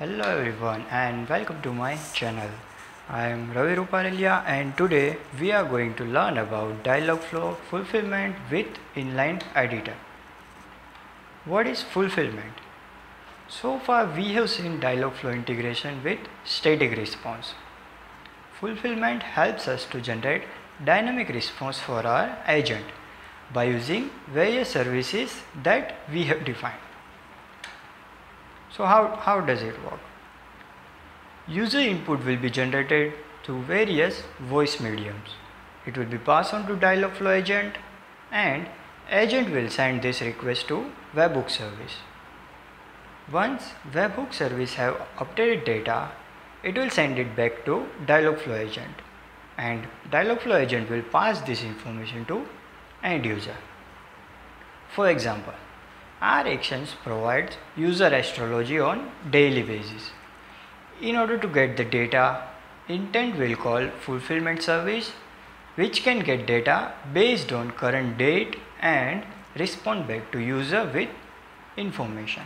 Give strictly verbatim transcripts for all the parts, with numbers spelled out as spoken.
Hello everyone and welcome to my channel. I am Ravi Ruparelia and today we are going to learn about Dialogflow Fulfillment with Inline Editor. What is fulfillment? So far we have seen Dialogflow integration with static response. Fulfillment helps us to generate dynamic response for our agent by using various services that we have defined. So how, how does it work? User input will be generated through various voice mediums. It will be passed on to Dialogflow agent and agent will send this request to Webhook service. Once Webhook service have updated data, it will send it back to Dialogflow agent and Dialogflow agent will pass this information to end user. For example, our actions provides user astrology on daily basis. In order to get the data, intent will call fulfillment service, which can get data based on current date and respond back to user with information.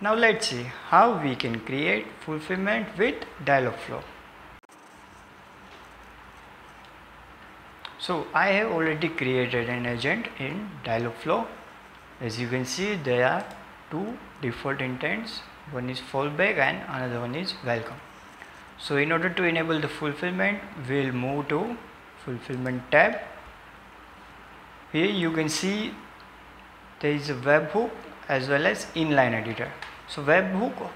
Now let's see how we can create fulfillment with Dialogflow. So I have already created an agent in Dialogflow. As you can see, there are two default intents, one is fallback and another one is welcome. So in order to enable the fulfillment, we will move to fulfillment tab. Here you can see there is a webhook as well as inline editor. So webhook,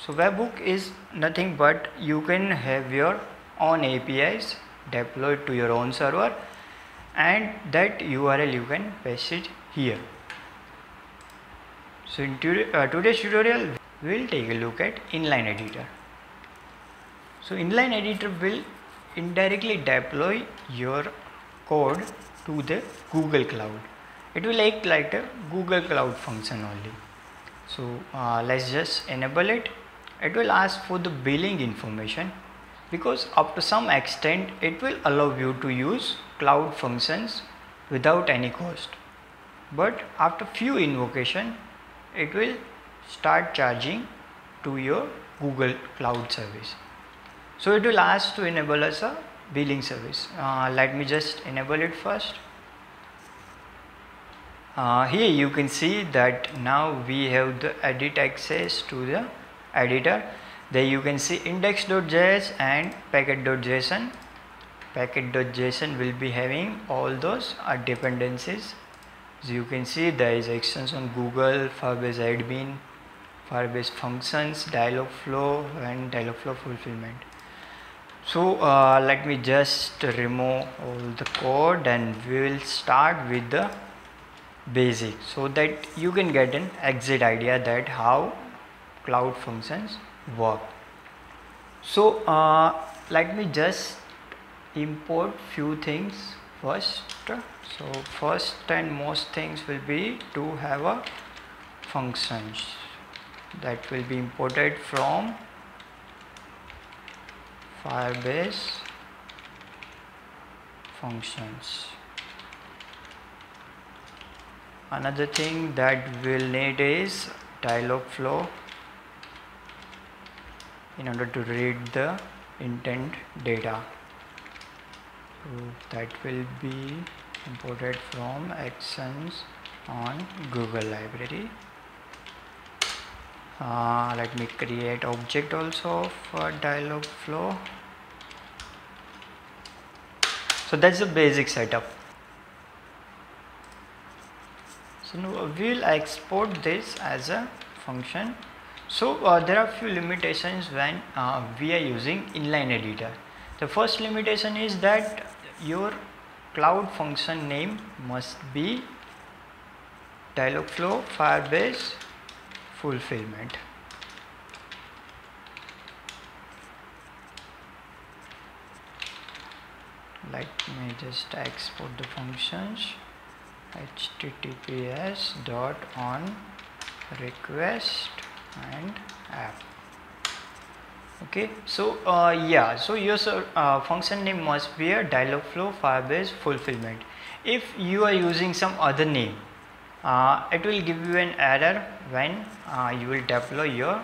so webhook is nothing but you can have your own A P Is deployed to your own server and that U R L you can paste it here. So in uh, today's tutorial we will take a look at inline editor. So inline editor will indirectly deploy your code to the Google Cloud. It will act like a Google Cloud function only. So uh, let's just enable it. It will ask for the billing information because up to some extent it will allow you to use cloud functions without any cost. But after few invocation, it will start charging to your Google Cloud service. So it will ask to enable us a billing service. Uh, let me just enable it first. Uh, here you can see that now we have the edit access to the editor. There you can see index dot J S and package dot J S O N. Package dot J S O N will be having all those uh, dependencies. As you can see, there is actions on Google, Firebase Admin, Firebase functions, Dialogflow and Dialogflow Fulfillment. So uh, let me just remove all the code and we will start with the basic so that you can get an exit idea that how cloud functions work. So uh, let me just import few things first. So first and most things will be to have a functions that will be imported from Firebase functions. Another thing that we'll need is Dialogflow in order to read the intent data. That will be imported from actions on Google library. Uh, let me create object also for Dialogflow. So that's the basic setup. So now we'll export this as a function. So uh, there are few limitations when uh, we are using inline editor. The first limitation is that your cloud function name must be Dialogflow Firebase Fulfillment. Let me just export the functions. H T T P S dot on request and app. Okay, so uh, yeah, so your uh, function name must be a Dialogflow Firebase Fulfillment. If you are using some other name, uh, it will give you an error when uh, you will deploy your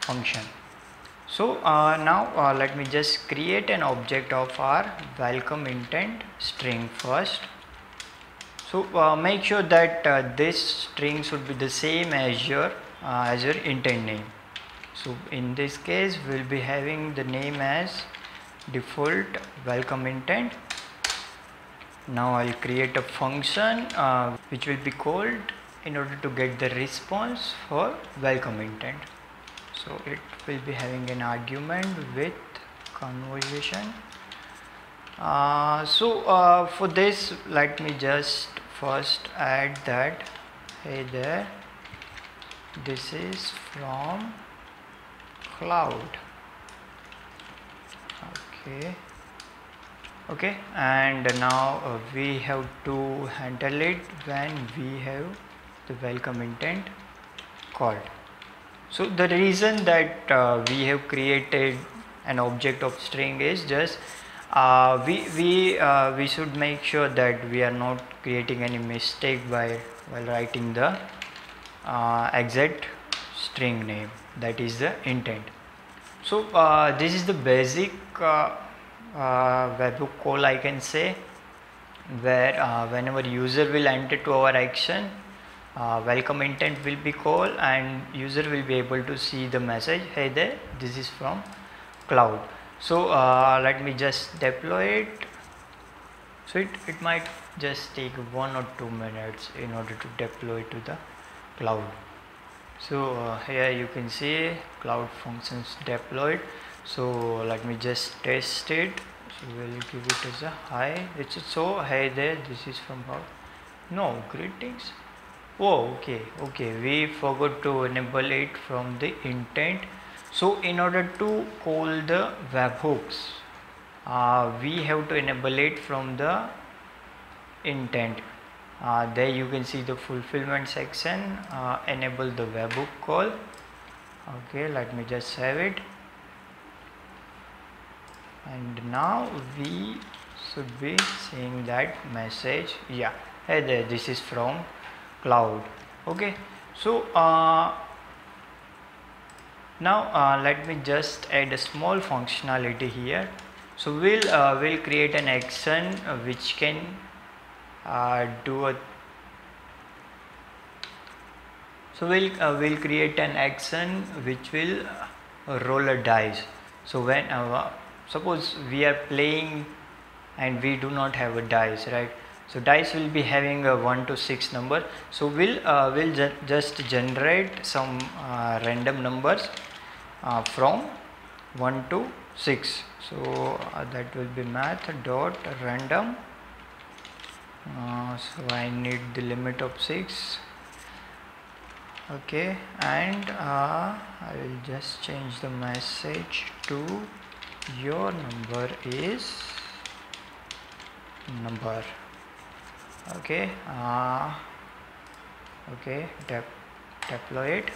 function. So uh, now uh, let me just create an object of our welcome intent string first. So uh, make sure that uh, this string should be the same as your uh, as your intent name. So in this case we'll be having the name as default welcome intent. Now I'll create a function uh, which will be called in order to get the response for welcome intent. So it will be having an argument with conversation. Uh, so uh, for this, let me just first add that, hey there, this is from cloud. Okay. Okay, and now uh, we have to handle it when we have the welcome intent called. So the reason that uh, we have created an object of string is just uh, we we uh, we should make sure that we are not creating any mistake by while writing the uh, exact string name, that is the intent. So uh, this is the basic uh, uh, webhook call, I can say, where uh, whenever user will enter to our action, Uh, welcome intent will be called and user will be able to see the message, hey there, this is from cloud. So uh, let me just deploy it. So it, it might just take one or two minutes in order to deploy to the cloud. So uh, here you can see cloud functions deployed. So let me just test it. So we'll give it as a hi. It's so hey there, this is from cloud. No greetings. Oh, okay, okay, we forgot to enable it from the intent. So in order to call the webhooks, uh, we have to enable it from the intent. Uh, there you can see the fulfillment section, uh, enable the webhook call. Okay, let me just save it. And now we should be seeing that message. Yeah, hey there, this is from cloud. Okay, so uh, now uh, let me just add a small functionality here. So we'll uh, we'll create an action which can uh, do a so we'll uh, we'll create an action which will roll a dice. So when uh, suppose we are playing and we do not have a dice, right? So dice will be having a one to six number. So we'll uh, will ju just generate some uh, random numbers uh, from one to six. So uh, that will be math dot random. Uh, so I need the limit of six. Okay, and uh, I will just change the message to your number is number. Okay, uh, okay, de deploy it.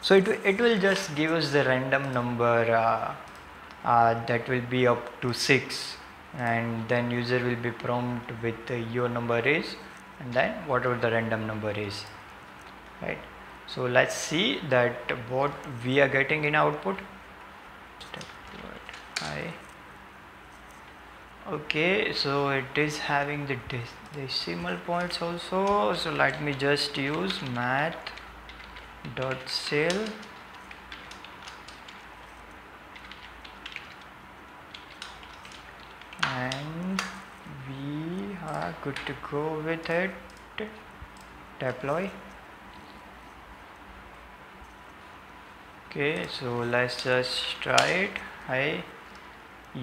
So it, it will just give us the random number uh, uh, that will be up to six, and then user will be prompted with uh, your number is, and then whatever the random number is, right? So let's see that what we are getting in output. I Okay, so it is having the decimal points also. So let me just use math dot cell. And we are good to go with it. Deploy. Okay, so let's just try it. Hi.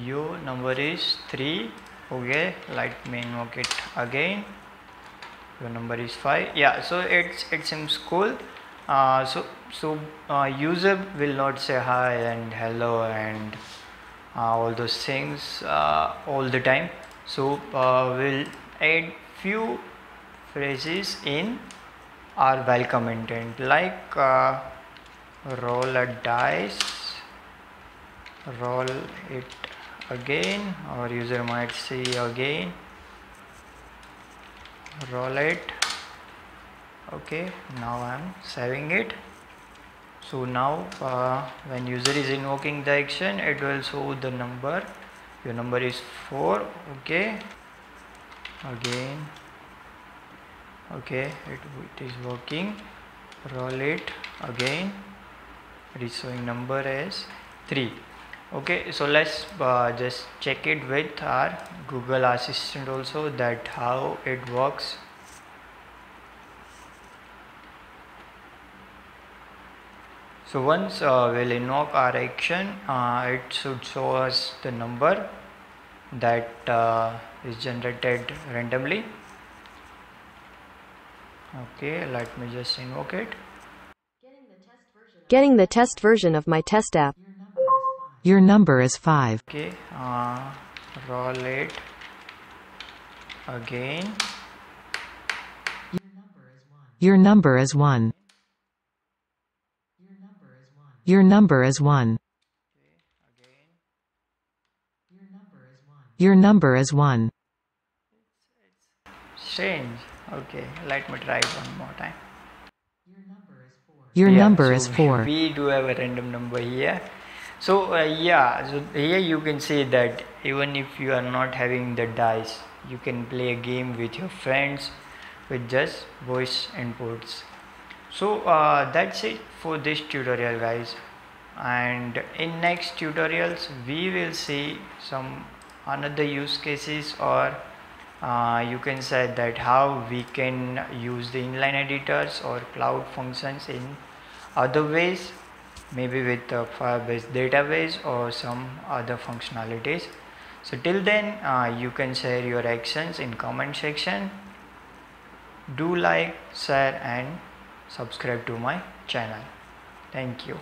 Your number is three. Okay, let me invoke it again. Your number is five. Yeah, so it's it seems cool. Uh, so so uh, user will not say hi and hello and uh, all those things uh, all the time. So uh, we'll add few phrases in our welcome intent, like uh, roll a dice, roll it again, or user might say again, roll it. Okay, now I am saving it. So now uh, when user is invoking the action, it will show the number. Your number is four. Okay, again. Okay, it, it is working. Roll it again. It is showing number as three. Okay, so let's uh, just check it with our Google Assistant also, that how it works. So once uh, we'll invoke our action, uh, it should show us the number that uh, is generated randomly. Okay, let me just invoke it. Getting the test version of my test app. Your number is five. Okay, uh, roll it again. Your number is one. Your number is one. Your number is one. Strange. Okay, let me try it one more time. Your yeah, number so is four. We do have a random number here. So uh, yeah, so here you can see that even if you are not having the dice, you can play a game with your friends with just voice inputs. So uh, that's it for this tutorial, guys, and in next tutorials we will see some another use cases, or uh, you can say that how we can use the inline editors or cloud functions in other ways, maybe with the Firebase database or some other functionalities. So till then, uh, you can share your actions in comment section. Do like, share and subscribe to my channel. Thank you.